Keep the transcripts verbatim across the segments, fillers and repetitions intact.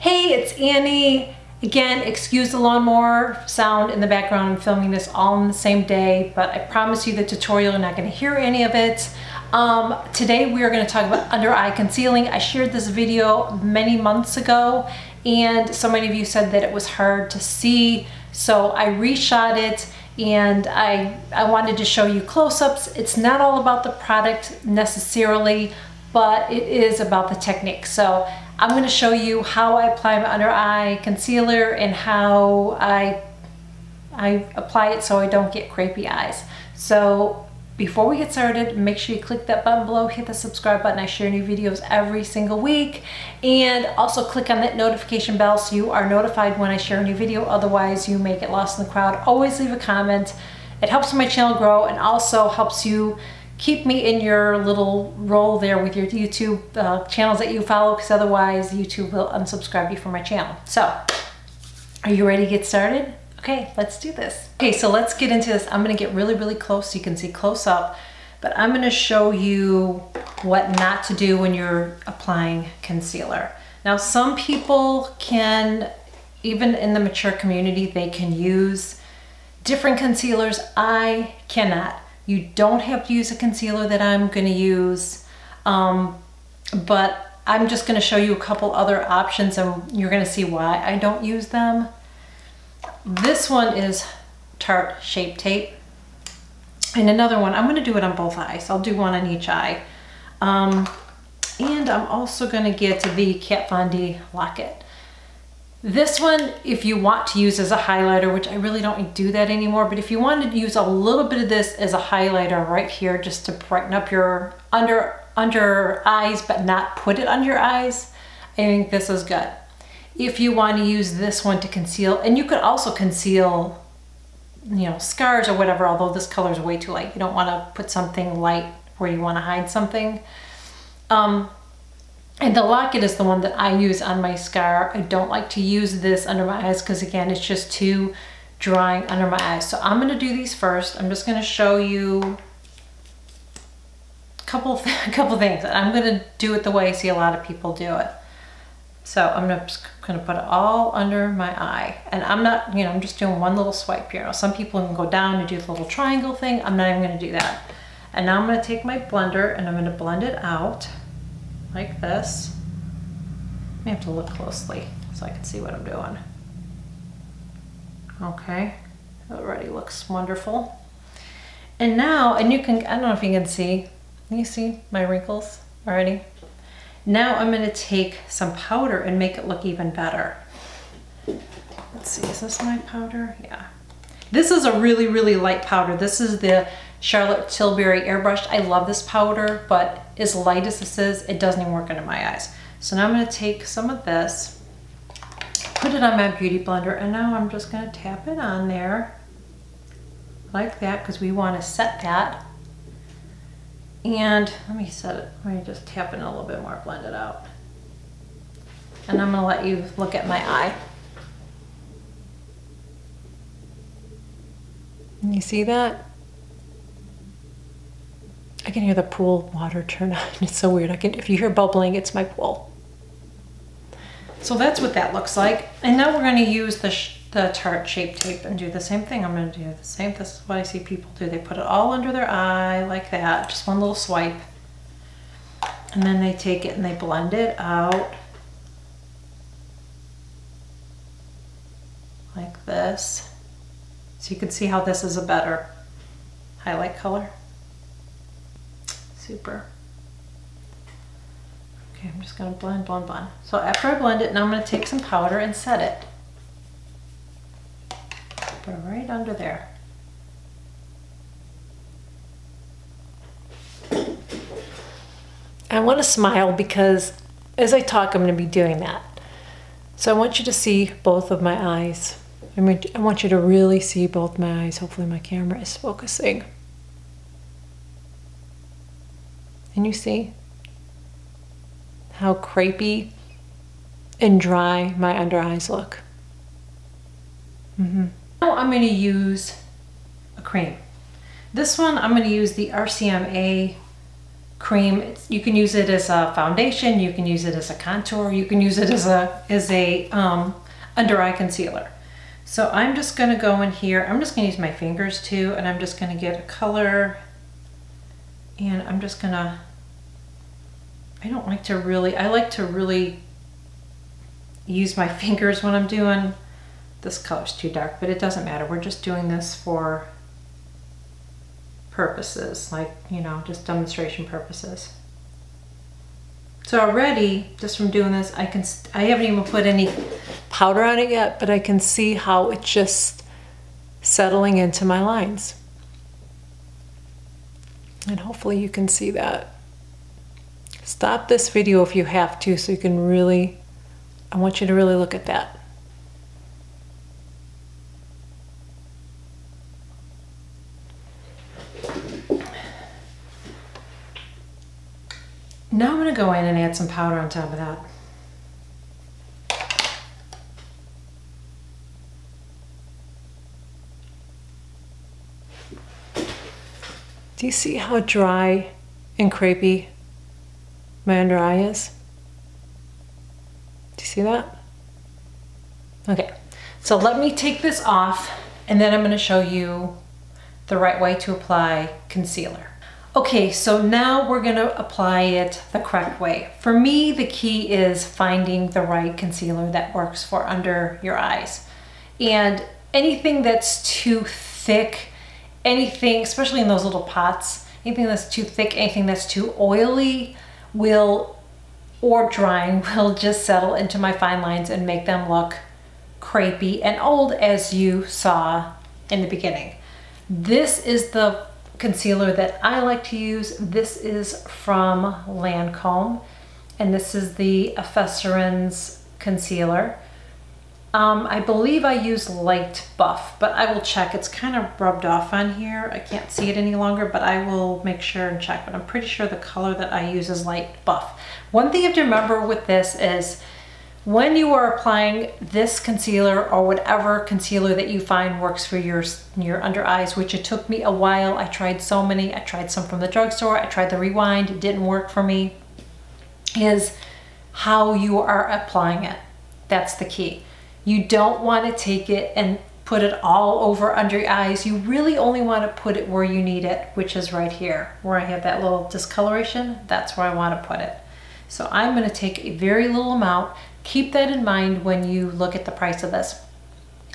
Hey, it's Annie. Again, excuse the lawnmower sound in the background. I'm filming this all on the same day, but I promise you the tutorial, you're not gonna hear any of it. Um, today we are gonna talk about under eye concealing. I shared this video many months ago and so many of you said that it was hard to see. So I reshot it and I, I wanted to show you close-ups. It's not all about the product necessarily, but it is about the technique. So I'm going to show you how I apply my under eye concealer and how I, I apply it so I don't get crepey eyes. So before we get started, make sure you click that button below, hit the subscribe button. I share new videos every single week. And also click on that notification bell so you are notified when I share a new video. Otherwise, you may get lost in the crowd. Always leave a comment. It helps my channel grow and also helps you keep me in your little role there with your YouTube uh, channels that you follow, because otherwise YouTube will unsubscribe you from my channel. So, are you ready to get started? Okay, let's do this. Okay, so let's get into this. I'm gonna get really, really close so you can see close up, but I'm gonna show you what not to do when you're applying concealer. Now, some people can, even in the mature community, they can use different concealers. I cannot. You don't have to use a concealer that I'm going to use, um, but I'm just going to show you a couple other options and you're going to see why I don't use them. This one is Tarte Shape Tape. And another one, I'm going to do it on both eyes. I'll do one on each eye. Um, and I'm also going to get the Kat Von D Lock It. This one, if you want to use as a highlighter, which I really don't do that anymore, but if you wanted to use a little bit of this as a highlighter right here, just to brighten up your under, under eyes, but not put it under your eyes, I think this is good. If you want to use this one to conceal, and you could also conceal, you know, scars or whatever, although this color is way too light. You don't want to put something light where you want to hide something. Um, And the locket is the one that I use on my scar. I don't like to use this under my eyes because, again, it's just too drying under my eyes. So I'm going to do these first. I'm just going to show you a couple, a couple things. I'm going to do it the way I see a lot of people do it. So I'm just going to put it all under my eye. And I'm not, you know, I'm just doing one little swipe here. Now, some people can go down and do the little triangle thing. I'm not even going to do that. And now I'm going to take my blender and I'm going to blend it out. Like this. I have to look closely so I can see what I'm doing. Okay, it already looks wonderful. And now, and you can, I don't know if you can see, can you see my wrinkles already? Now I'm gonna take some powder and make it look even better. Let's see, is this my powder? Yeah. This is a really, really light powder. This is the Charlotte Tilbury Airbrush. I love this powder, but as light as this is, it doesn't even work under my eyes. So now I'm gonna take some of this, put it on my Beauty Blender, and now I'm just gonna tap it on there, like that, because we wanna set that. And let me set it, let me just tap in a little bit more, blend it out. And I'm gonna let you look at my eye. Can you see that? I can hear the pool water turn on. It's so weird. I can, if you hear bubbling, it's my pool. So that's what that looks like. And now we're going to use the, the Tarte Shape Tape and do the same thing. I'm going to do the same. This is what I see people do. They put it all under their eye like that, just one little swipe. And then they take it and they blend it out like this. So you can see how this is a better highlight color. Super. Okay, I'm just gonna blend, blend, blend. So after I blend it, now I'm gonna take some powder and set it. Put it right under there. I wanna smile because as I talk, I'm gonna be doing that. So I want you to see both of my eyes. I mean, I want you to really see both my eyes. Hopefully my camera is focusing. Can you see how crepey and dry my under eyes look? Mm-hmm. Now I'm going to use a cream. This one I'm going to use the R C M A cream. It's, you can use it as a foundation, you can use it as a contour, you can use it as a as a um, under eye concealer. So I'm just gonna go in here, I'm just gonna use my fingers too, and I'm just gonna get a color, and I'm just gonna, I don't like to really, I like to really use my fingers when I'm doing, this color's too dark, but it doesn't matter. We're just doing this for purposes, like, you know, just demonstration purposes. So already, just from doing this, I can, I haven't even put any powder on it yet, but I can see how it's just settling into my lines. And hopefully you can see that. Stop this video if you have to, so you can really, I want you to really look at that. Now I'm going to go in and add some powder on top of that. Do you see how dry and crepey my under eye is? Do you see that? Okay, so let me take this off, and then I'm going to show you the right way to apply concealer. Okay, so now we're gonna apply it the correct way. For me, the key is finding the right concealer that works for under your eyes. And anything that's too thick, anything, especially in those little pots, anything that's too thick, anything that's too oily will, or drying, will just settle into my fine lines and make them look crepey and old, as you saw in the beginning. This is the concealer that I like to use. This is from Lancome, and this is the Effacernes concealer. Um, I believe I use Light Buff, but I will check. It's kind of rubbed off on here. I can't see it any longer, but I will make sure and check. But I'm pretty sure the color that I use is Light Buff. One thing you have to remember with this is when you are applying this concealer or whatever concealer that you find works for your, your under eyes, which it took me a while. I tried so many. I tried some from the drugstore. I tried the Rewind. It didn't work for me. Is how you are applying it. That's the key. You don't want to take it and put it all over under your eyes. You really only want to put it where you need it, which is right here where I have that little discoloration. That's where I want to put it. So I'm going to take a very little amount. Keep that in mind when you look at the price of this.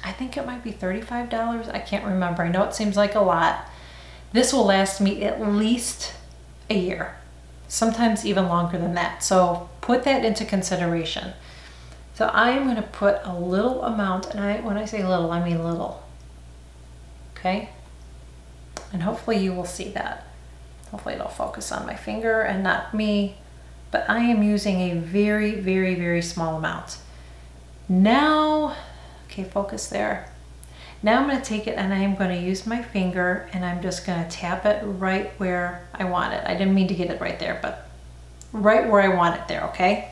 I think it might be thirty-five dollars. I can't remember. I know it seems like a lot. This will last me at least a year, sometimes even longer than that. So put that into consideration. So I'm going to put a little amount, and I, when I say little, I mean little. Okay? And hopefully you will see that. Hopefully it'll focus on my finger and not me. But I am using a very, very, very small amount. Now, okay, focus there. Now I'm going to take it and I'm going to use my finger and I'm just going to tap it right where I want it. I didn't mean to get it right there, but right where I want it there, okay?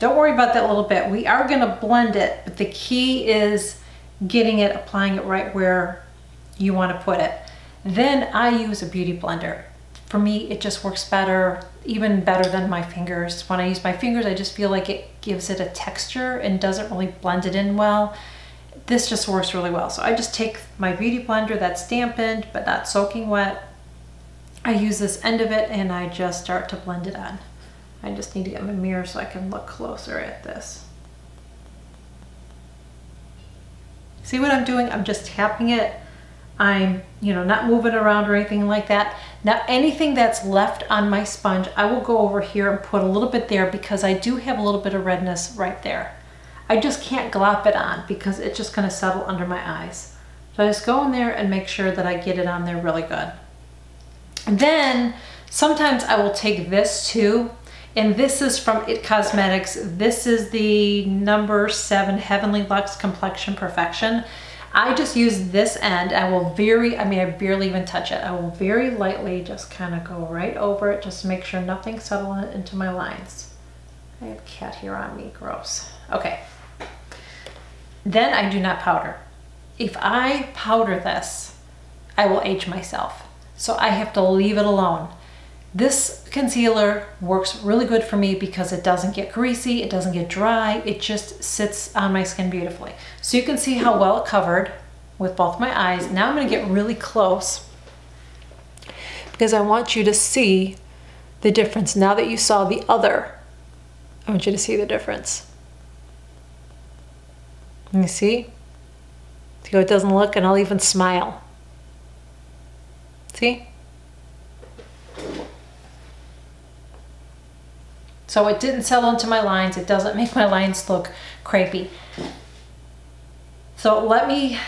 Don't worry about that little bit. We are going to blend it, but the key is getting it, applying it right where you want to put it. Then I use a beauty blender. For me, it just works better, even better than my fingers. When I use my fingers, I just feel like it gives it a texture and doesn't really blend it in well. This just works really well. So I just take my beauty blender that's dampened but not soaking wet. I use this end of it and I just start to blend it on. I just need to get my mirror so I can look closer at this. See what I'm doing? I'm just tapping it. I'm, you know, not moving around or anything like that. Now, anything that's left on my sponge, I will go over here and put a little bit there because I do have a little bit of redness right there. I just can't glop it on because it's just going to settle under my eyes. So I just go in there and make sure that I get it on there really good. And then sometimes I will take this too, and this is from It Cosmetics. This is the number seven Heavenly Luxe Complexion Perfection. I just use this end. I will very, I mean, I barely even touch it. I will very lightly just kind of go right over it, just to make sure nothing settles into my lines. I have cat hair on me, gross. Okay. Then I do not powder. If I powder this, I will age myself. So I have to leave it alone. This concealer works really good for me because it doesn't get greasy, it doesn't get dry, it just sits on my skin beautifully. So you can see how well it covered with both my eyes. Now I'm gonna get really close because I want you to see the difference. Now that you saw the other, I want you to see the difference. You see? See how it doesn't look, and I'll even smile. See? So it didn't settle into my lines. It doesn't make my lines look crepey. So let me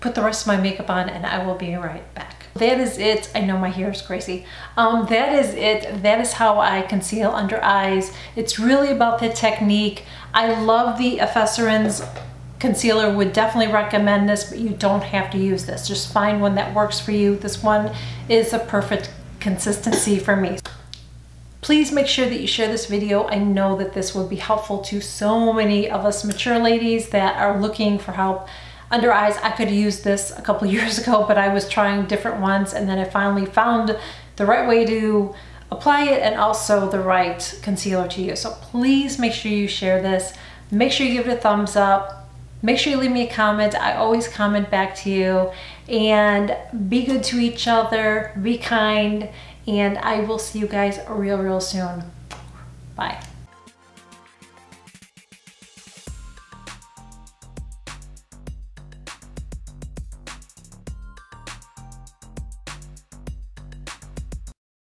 put the rest of my makeup on and I will be right back. That is it. I know my hair is crazy. Um, that is it. That is how I conceal under eyes. It's really about the technique. I love the Effacernes concealer, would definitely recommend this, but you don't have to use this. Just find one that works for you. This one is a perfect consistency for me. Please make sure that you share this video. I know that this will be helpful to so many of us mature ladies that are looking for help under eyes. I could use this a couple years ago, but I was trying different ones, and then I finally found the right way to apply it and also the right concealer to use. So please make sure you share this. Make sure you give it a thumbs up. Make sure you leave me a comment. I always comment back to you. And be good to each other. Be kind. And I will see you guys real, real soon. Bye.